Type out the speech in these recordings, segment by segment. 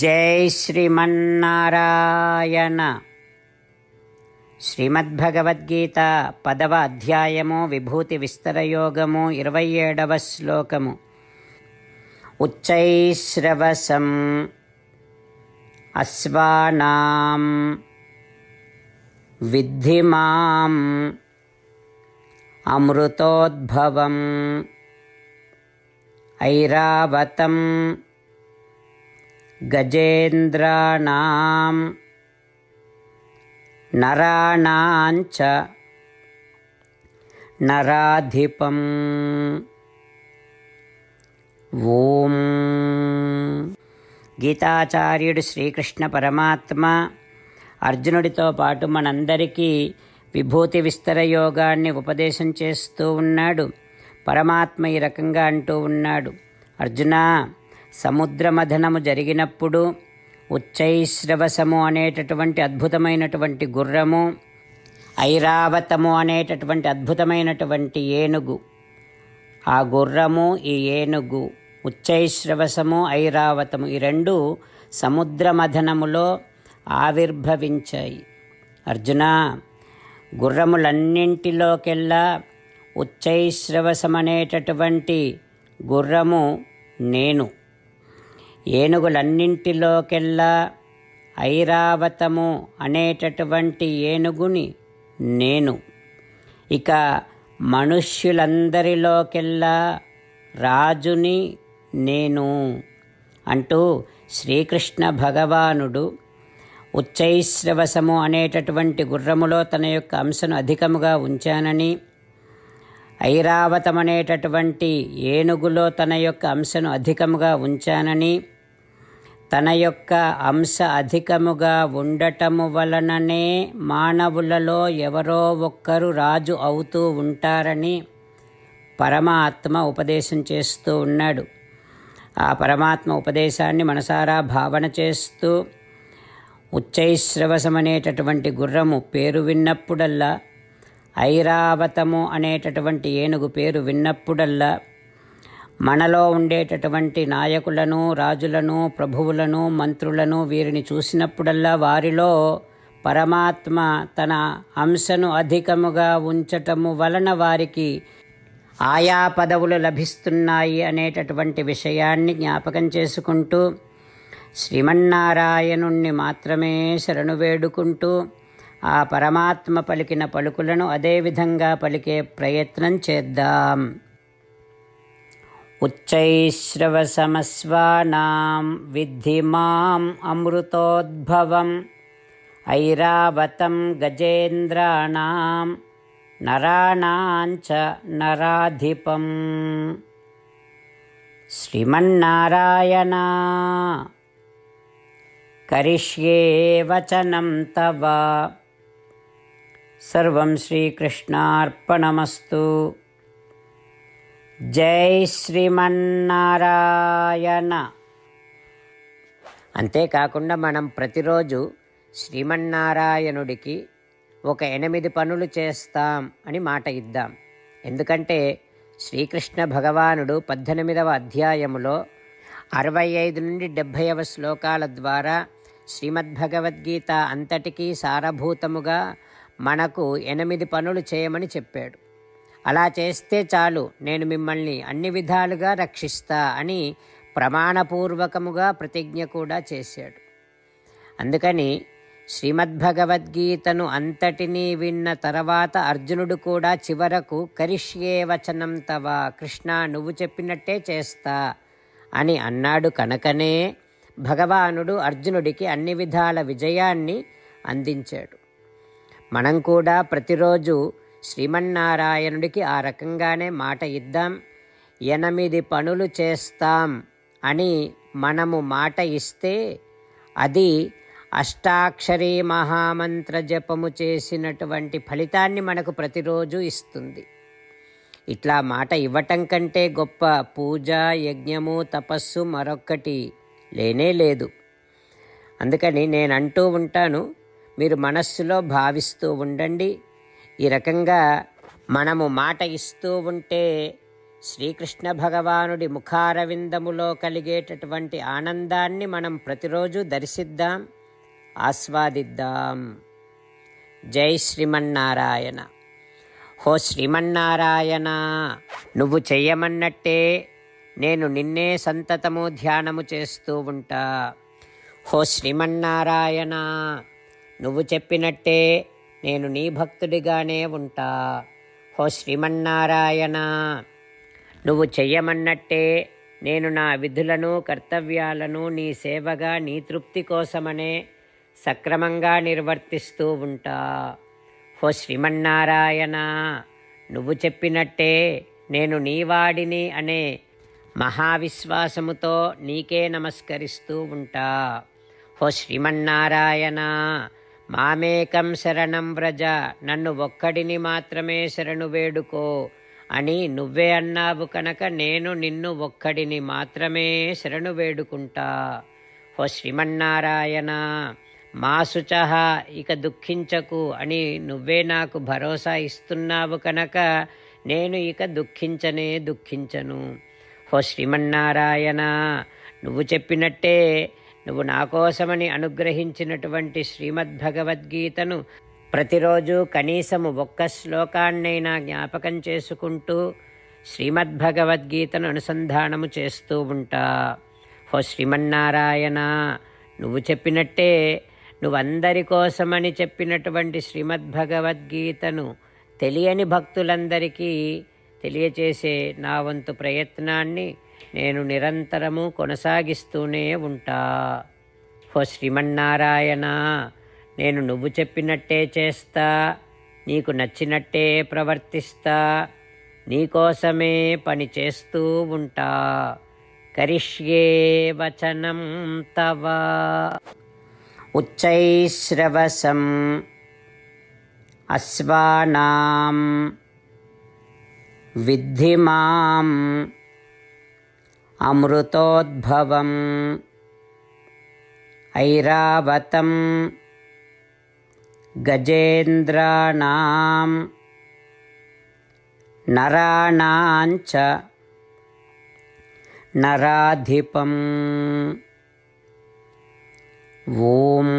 जय श्रीमन्नारायण। श्रीमद्भगवद्गीता 10వ అధ్యాయము విభూతి విస్తర యోగము 27వ శ్లోకము। ఉచ్చైశ్రవసం అశ్వానాం విద్ధి మాం అమృతోద్భవం ఐరావతం गजेन्द्राणां नराणां च नराधिपं। ओम। गीताचार्युडु श्रीकृष्ण परमात्मा अर्जुनुडितो पाटु मनंदरिकी विभूति विस्तर योगान्नि उपदेशं चेस्तू उन्नाडु। परमात्मा ई रकंगा अंटू उन्नाडु, अर्जुना సముద్రమథనము జరిగినప్పుడు ఉచ్చైశ్రవసము అనేటటువంటి అద్భుతమైనటువంటి గుర్రము, ఐరావతము అనేటటువంటి అద్భుతమైనటువంటి ఏనుగు, ఆ గుర్రము ఈ ఏనుగు ఉచ్చైశ్రవసము ఐరావతము ఈ రెండు సముద్రమథనములో ఆవిర్భవించాయి. అర్జున, గుర్రములన్నింటిలోకెల్లా ఉచ్చైశ్రవసమనేటటువంటి గుర్రము నేను, ఏనుగులన్నింటిలోకెల్లా ఐరావతము అనేటటువంటి ఏనుగుని నేను, ఇక మనుష్యులందరిలోకెల్లా రాజుని నేను అంటూ శ్రీకృష్ణ భగవానుడు ఉచ్చైశ్రవసము అనేటటువంటి గుర్రములో తన యొక్క అంశను అధికముగా ఉంచానని, ఐరావతమనేటటువంటి ఏనుగులో తన యొక్క అంశను అధికముగా ఉంచానని, తన యొక్క అంశ అధికముగా ఉండటము వలననే మానవులలో ఎవరో ఒక్కరు రాజు అవుతూ ఉంటారని పరమాత్మ ఉపదేశం చేస్తూ ఉన్నాడు. ఆ పరమాత్మ ఉపదేశాన్ని మనసారా భావన చేస్తూ ఉచ్చైశ్రవసమనేటటువంటి గుర్రము పేరు విన్నప్పుడల్లా, ఐరావతము అనేటటువంటి ఏనుగు పేరు విన్నప్పుడల్లా మనలో ఉండేటటువంటి నాయకులను, రాజులను, ప్రభువులను, మంత్రులను, వీరిని చూసినప్పుడల్లా వారిలో పరమాత్మ తన అంశను అధికముగా ఉంచటము వలన వారికి ఆయా పదవులు లభిస్తున్నాయి అనేటటువంటి విషయాన్ని జ్ఞాపకం చేసుకుంటూ, శ్రీమన్నారాయణుణ్ణి మాత్రమే శరణు వేడుకుంటూ ఆ పరమాత్మ పలికిన పలుకులను అదేవిధంగా పలికే ప్రయత్నం చేద్దాం. ఉచ్చైశ్రవసమస్వానాం విద్ధి మాం అమృతోద్భవం ఐరావతం గజేంద్రాణాం నరాణాం చ నరాధిపం. శ్రీమన్నారాయణ కరిష్యే వచనం తవ. सर्वं श्रीकृष्णार्पणमस्तु। जय श्रीमन्नारायण। అంతేకాకుండా మనం ప్రతిరోజు శ్రీమన్నారాయణుడికి ఒక 8 పనులు చేస్తాం అని మాట ఇద్దాం. ఎందుకంటే శ్రీకృష్ణ భగవానుడు 18వ అధ్యాయములో 65 నుండి 70వ శ్లోకాల ద్వారా శ్రీమద్భగవద్గీత అంతటికీ సారభూతముగా మనకు 8 పనులు చేయమని చెప్పాడు. అలా చేస్తే చాలు, నేను మిమ్మల్ని అన్ని విధాలుగా రక్షిస్తా అని ప్రమాణపూర్వకముగా ప్రతిజ్ఞ కూడా చేశాడు. అందుకని శ్రీమద్భగవద్గీతను అంతటినీ విన్న తర్వాత అర్జునుడు కూడా చివరకు కరిష్యే వచనం తవా, కృష్ణ నువ్వు చెప్పినట్టే చేస్తా అని అన్నాడు. కనుకనే భగవానుడు అర్జునుడికి అన్ని విధాల విజయాన్ని అందించాడు. మనం కూడా ప్రతిరోజు శ్రీమన్నారాయణుడికి ఆ రకంగానే మాట ఇద్దాం. 8 పనులు చేస్తాం అని మనము మాట ఇస్తే అది అష్టాక్షరీ మహామంత్ర జపము చేసినటువంటి ఫలితాన్ని మనకు ప్రతిరోజు ఇస్తుంది. ఇట్లా మాట ఇవ్వటం కంటే గొప్ప పూజ, యజ్ఞము, తపస్సు మరొక్కటి లేనే లేదు. అందుకని నేను అంటూ ఉంటాను, మీరు మనస్సులో భావిస్తూ ఉండండి. ఈ రకంగా మనము మాట ఇస్తూ ఉంటే శ్రీకృష్ణ భగవానుడి ముఖారవిందములో కలిగేటటువంటి ఆనందాన్ని మనం ప్రతిరోజు దర్శిద్దాం, ఆస్వాదిద్దాం. జై శ్రీమన్నారాయణ. హో శ్రీమన్నారాయణ, నువ్వు చెయ్యమన్నట్టే నేను నిన్నే సంతతము ధ్యానము చేస్తూ ఉంటా. హో శ్రీమన్నారాయణ, నువ్వు చెప్పినట్టే నేను నీ భక్తుడిగానే ఉంటా. హో శ్రీమన్నారాయణ, నువ్వు చెయ్యమన్నట్టే నేను నా విధులను కర్తవ్యాలను నీ సేవగా నీ తృప్తి కోసమనే సక్రమంగా నిర్వర్తిస్తూ ఉంటా. హో శ్రీమన్నారాయణ, నువ్వు చెప్పినట్టే నేను నీవాడిని అనే మహావిశ్వాసముతో నీకే నమస్కరిస్తూ ఉంటా. హో శ్రీమన్నారాయణ, మామేకం శరణం వ్రజ, నన్ను ఒక్కడిని మాత్రమే శరణు వేడుకో అని నువ్వే అన్నావు కనుక నేను నిన్ను ఒక్కడిని మాత్రమే శరణు వేడుకుంటా. హో శ్రీమన్నారాయణ, మాసుచహ, ఇక దుఃఖించకు అని నువ్వే నాకు భరోసా ఇస్తున్నావు కనుక నేను ఇక దుఃఖించనే దుఃఖించను. హో శ్రీమన్నారాయణ, నువ్వు చెప్పినట్టే నువ్వు నా కోసమని అనుగ్రహించినటువంటి శ్రీమద్భగవద్గీతను ప్రతిరోజు కనీసము ఒక్క శ్లోకాన్నైనా జ్ఞాపకం చేసుకుంటూ శ్రీమద్భగవద్గీతను అనుసంధానము చేస్తూ ఉంటా. హో శ్రీమన్నారాయణ, నువ్వు చెప్పినట్టే నువ్వందరి కోసమని చెప్పినటువంటి శ్రీమద్భగవద్గీతను తెలియని భక్తులందరికీ తెలియచేసే నా వంతు ప్రయత్నాన్ని నేను నిరంతరము కొనసాగిస్తూనే ఉంటా. హో శ్రీమన్నారాయణ, నేను నువ్వు చెప్పినట్టే చేస్తా, నీకు నచ్చినట్టే ప్రవర్తిస్తా, నీకోసమే పని చేస్తూ ఉంటా. కరిష్యే వచనం తవ. ఉచ్చైశ్రవసం అశ్వానాం విద్ధి మాం అమృతోద్భవం ఐరావతం గజేంద్రాణాం నరాణాం చ నరాధిపం. ఓం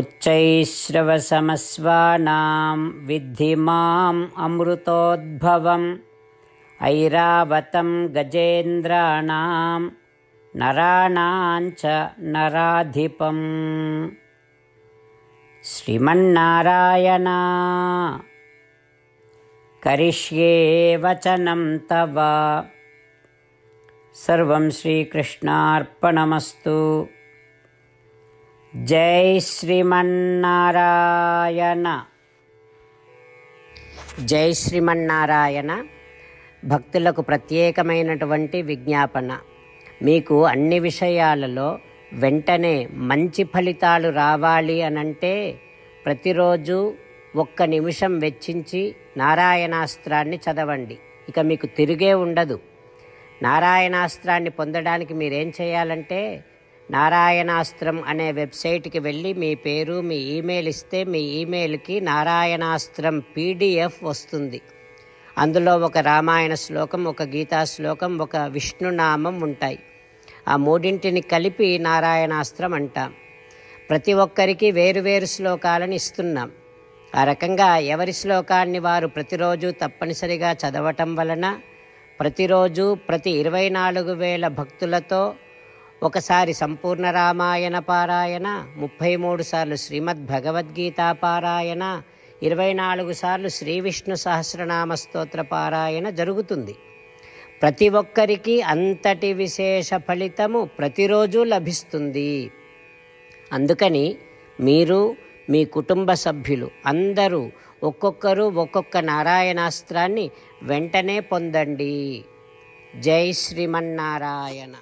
ఉచ్చైశ్రవసమస్వానాం విద్ధి మాం అమృతోద్భవం ఐరావతం గజేంద్రాణాం నరాణాంచ నరాధిపం. శ్రీమన్నారాయణ, కరిష్యే వచనం తవ. సర్వం శ్రీకృష్ణార్పణమస్తు. జై శ్రీమన్నారాయణ. జై శ్రీమన్నారాయణ. భక్తులకు ప్రత్యేకమైనటువంటి విజ్ఞాపన, మీకు అన్ని విషయాలలో వెంటనే మంచి ఫలితాలు రావాలి అనంటే ప్రతిరోజు ఒక్క నిమిషం వెచ్చించి నారాయణాస్త్రాన్ని చదవండి, ఇక మీకు తిరిగే ఉండదు. నారాయణాస్త్రాన్ని పొందడానికి మీరేం చేయాలంటే నారాయణాస్త్రం అనే వెబ్సైట్కి వెళ్ళి మీ పేరు మీ ఈమెయిల్ ఇస్తే మీ ఈమెయిల్కి నారాయణాస్త్రం PDF వస్తుంది. అందులో ఒక రామాయణ శ్లోకం, ఒక గీతా శ్లోకం, ఒక విష్ణునామం ఉంటాయి. ఆ మూడింటిని కలిపి నారాయణాస్త్రం అంటాం. ప్రతి ఒక్కరికి వేరువేరు శ్లోకాలను ఇస్తున్నాం. ఆ రకంగా ఎవరి శ్లోకాన్ని వారు ప్రతిరోజు తప్పనిసరిగా చదవటం వలన ప్రతిరోజు ప్రతి 24,000 భక్తులతో ఒకసారి సంపూర్ణ రామాయణ పారాయణ, 33 సార్లు శ్రీమద్భగవద్గీతా పారాయణ, 24 సార్లు శ్రీ విష్ణు సహస్రనామ స్తోత్ర పారాయణ జరుగుతుంది. ప్రతి ఒక్కరికి అంతటి విశేష ఫలితము ప్రతిరోజు లభిస్తుంది. అందుకని మీరు మీ కుటుంబ సభ్యులు అందరూ ఒక్కొక్కరు ఒక్కొక్క నారాయణాస్త్రాన్ని వెంటనే పొందండి. జై శ్రీమన్నారాయణ.